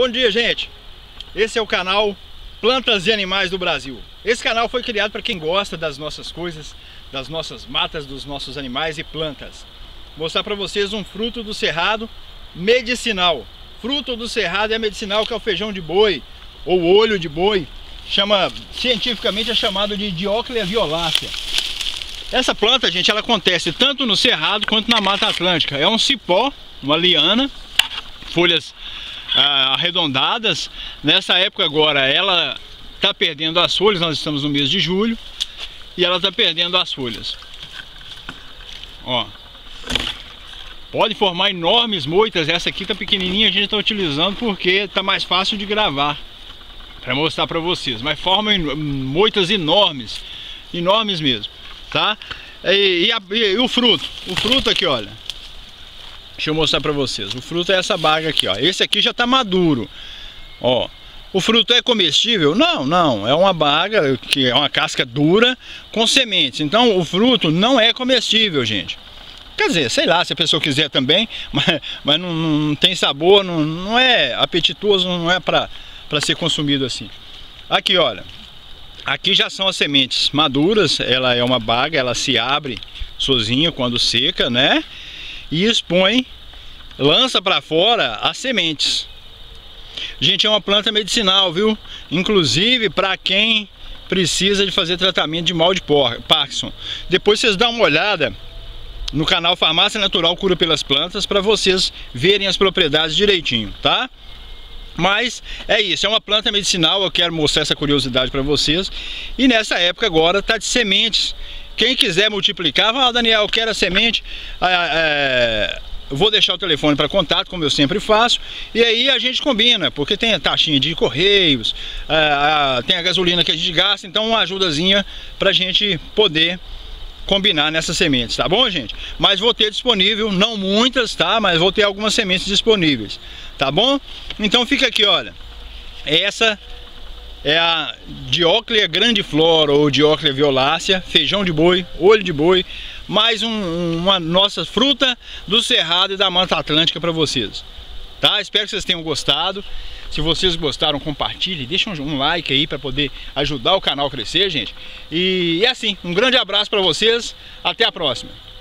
Bom dia, gente! Esse é o canal Plantas e Animais do Brasil. Esse canal foi criado para quem gosta das nossas coisas, das nossas matas, dos nossos animais e plantas. Vou mostrar para vocês um fruto do cerrado medicinal. Fruto do cerrado é medicinal, que é o feijão de boi ou olho de boi. Cientificamente é chamado de Dioclea violacea. Essa planta, gente, ela acontece tanto no cerrado quanto na Mata Atlântica. É um cipó, uma liana, folhas arredondadas. Nessa época agora ela está perdendo as folhas, nós estamos no mês de julho e ela está perdendo as folhas. Ó, pode formar enormes moitas. Essa aqui está pequenininha, a gente está utilizando porque está mais fácil de gravar para mostrar para vocês, mas formam moitas enormes mesmo, tá? E o fruto, aqui, olha. Deixa eu mostrar para vocês. O fruto é essa baga aqui, ó. Esse aqui já está maduro, ó. O fruto é comestível? Não, não. É uma baga que é uma casca dura com sementes. Então o fruto não é comestível, gente. Quer dizer, sei lá, se a pessoa quiser também, mas não tem sabor, não é apetitoso, não é para ser consumido assim. Aqui, olha. Aqui já são as sementes maduras. Ela é uma baga, ela se abre sozinha quando seca, né? E expõe, lança para fora as sementes. Gente, é uma planta medicinal, viu? Inclusive para quem precisa de fazer tratamento de mal de Parkinson. Depois vocês dão uma olhada no canal Farmácia Natural Cura Pelas Plantas para vocês verem as propriedades direitinho, tá? Mas é isso, é uma planta medicinal, eu quero mostrar essa curiosidade para vocês. E nessa época agora tá de sementes. Quem quiser multiplicar, fala: Daniel, eu quero a semente. Vou deixar o telefone para contato, como eu sempre faço. E aí a gente combina, porque tem a taxinha de correios, tem a gasolina que a gente gasta. Então uma ajudazinha para a gente poder combinar nessas sementes, tá bom, gente? Mas vou ter disponível, não muitas, tá? Mas vou ter algumas sementes disponíveis, tá bom? Então fica aqui, olha. Essa é a Dioclea grandiflora ou Dioclea violacea, feijão de boi, olho de boi, mais uma nossa fruta do cerrado e da Mata Atlântica para vocês, tá? Espero que vocês tenham gostado. Se vocês gostaram, compartilhem, deixem um like aí para poder ajudar o canal a crescer, gente. E é assim, um grande abraço para vocês, até a próxima.